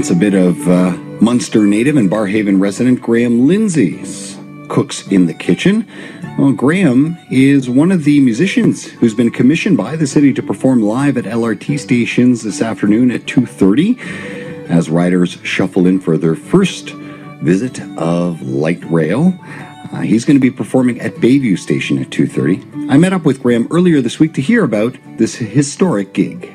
That's a bit of Munster native and Barrhaven resident Graham Lindsey's Cooks in the Kitchen. Well, Graham is one of the musicians who's been commissioned by the city to perform live at LRT stations this afternoon at 2:30 as riders shuffle in for their first visit of light rail. He's going to be performing at Bayview Station at 2:30. I met up with Graham earlier this week to hear about this historic gig.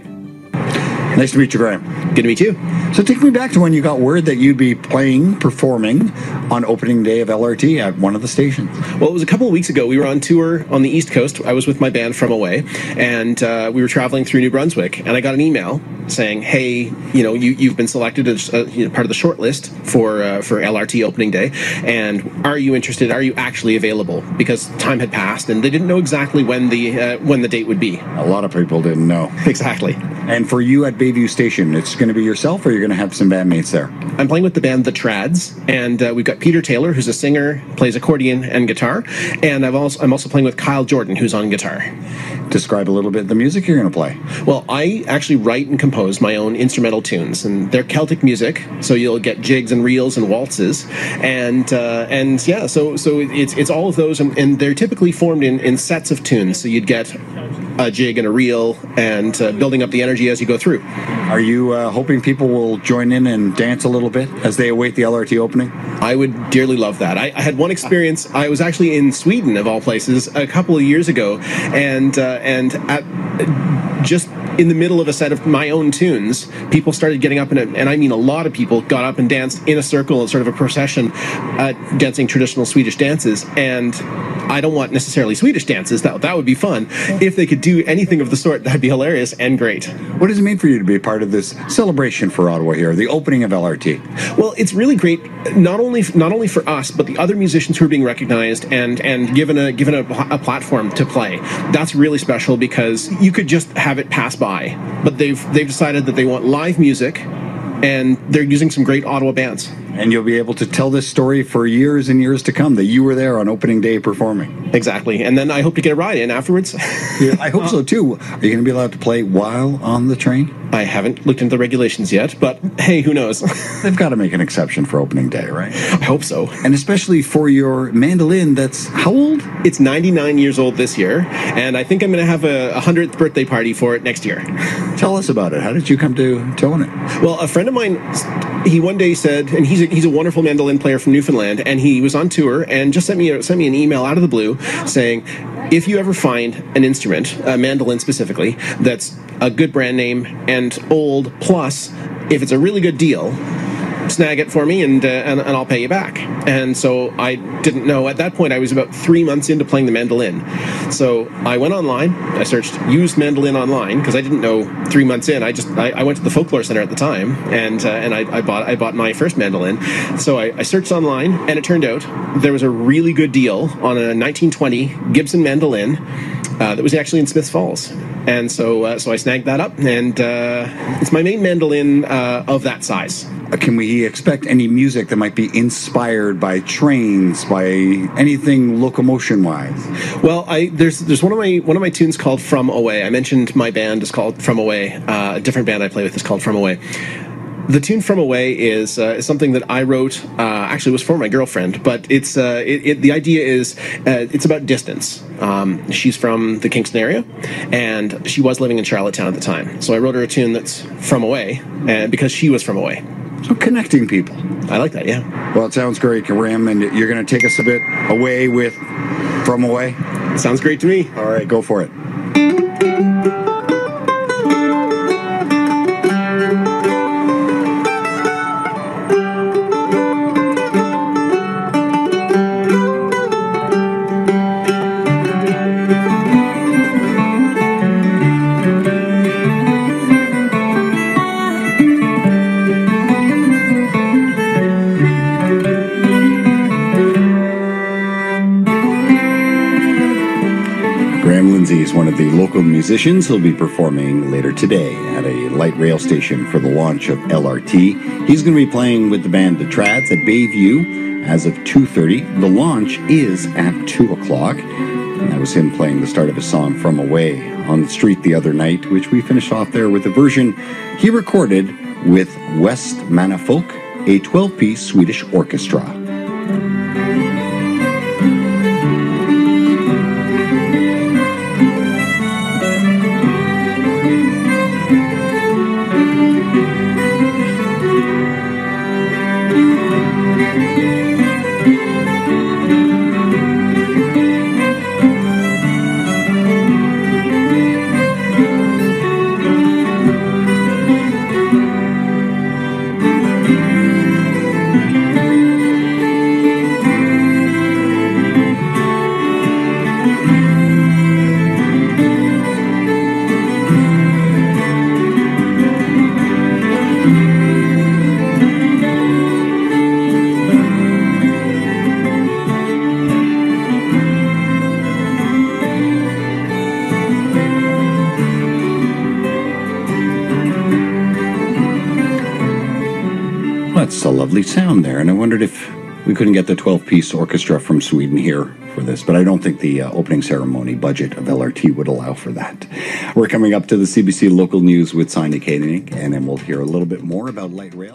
Nice to meet you, Graham. Good to meet you. So take me back to when you got word that you'd be performing on opening day of LRT at one of the stations. Well, it was a couple of weeks ago. We were on tour on the East Coast. I was with my band From Away, and we were traveling through New Brunswick, and I got an email saying, hey, you know, you've been selected as part of the short list for LRT opening day, and are you interested? Are you actually available? Because time had passed, and they didn't know exactly when the date would be. A lot of people didn't know. Exactly. And for you at Bayview Station, it's going to be yourself, or you're going to have some bandmates there? I'm playing with the band The Trads, and we've got Peter Taylor, who's a singer, plays accordion and guitar, and I'm also playing with Kyle Jordan, who's on guitar. Describe a little bit the music you're going to play. Well, I actually write and compose my own instrumental tunes, and they're Celtic music, so you'll get jigs and reels and waltzes, and yeah, so it's all of those, and they're typically formed in sets of tunes, so you'd get a jig and a reel, and building up the energy as you go through. Are you hoping people will join in and dance a little bit as they await the LRT opening? I would dearly love that. I had one experience. I was actually in Sweden, of all places, a couple of years ago, and just in the middle of a set of my own tunes, people started getting up, and I mean a lot of people got up and danced in a circle, in sort of a procession, dancing traditional Swedish dances, and I don't want necessarily Swedish dances. That would be fun. If they could do anything of the sort, that'd be hilarious and great. What does it mean for you to be a part of this celebration for Ottawa here, the opening of LRT? Well, it's really great, not only for us, but the other musicians who are being recognized and given a platform to play. That's really special, because you could just have it pass by, but they've decided that they want live music, and they're using some great Ottawa bands. And you'll be able to tell this story for years and years to come, that you were there on opening day performing. Exactly. And then I hope to get a ride in afterwards. Yeah, I hope so, too. Are you going to be allowed to play while on the train? I haven't looked into the regulations yet, but hey, who knows? They've got to make an exception for opening day, right? I hope so. And especially for your mandolin that's how old? It's 99 years old this year, and I think I'm going to have a 100th birthday party for it next year. Tell us about it. How did you come to own it? Well, a friend of mine, he one day said, and he's a wonderful mandolin player from Newfoundland, and he was on tour and just sent me an email out of the blue saying, if you ever find an instrument, a mandolin specifically, that's a good brand name and old, plus if it's a really good deal, snag it for me and I'll pay you back. And so I didn't know. At that point, I was about 3 months into playing the mandolin. So I went online. I searched used mandolin online, because I didn't know 3 months in. I went to the Folklore Center at the time, and I bought my first mandolin. So I searched online, and it turned out there was a really good deal on a 1920 Gibson mandolin that was actually in Smith's Falls. And so I snagged that up, and it's my main mandolin of that size. Can we expect any music that might be inspired by trains, by anything locomotion-wise? Well, there's one of my tunes called From Away. I mentioned my band is called From Away. A different band I play with is called From Away. The tune From Away is something that I wrote. Actually, it was for my girlfriend, but the idea is it's about distance. She's from the Kingston area, and she was living in Charlottetown at the time. So I wrote her a tune that's From Away, and because she was from away. So connecting people. I like that, yeah. Well, it sounds great, Graham, and you're going to take us a bit away with From Away? It sounds great to me. All right, go for it. One of the local musicians will be performing later today at a light rail station for the launch of LRT. He's going to be playing with the band The Trads at Bayview as of 2:30. The launch is at 2 o'clock. And that was him playing the start of his song From Away on the street the other night, which we finished off there with a version he recorded with Westmannafolk, a 12-piece Swedish orchestra. That's a lovely sound there, and I wondered if we couldn't get the 12-piece orchestra from Sweden here for this, but I don't think the opening ceremony budget of LRT would allow for that. We're coming up to the CBC Local News with Sinekenik, and then we'll hear a little bit more about light rail.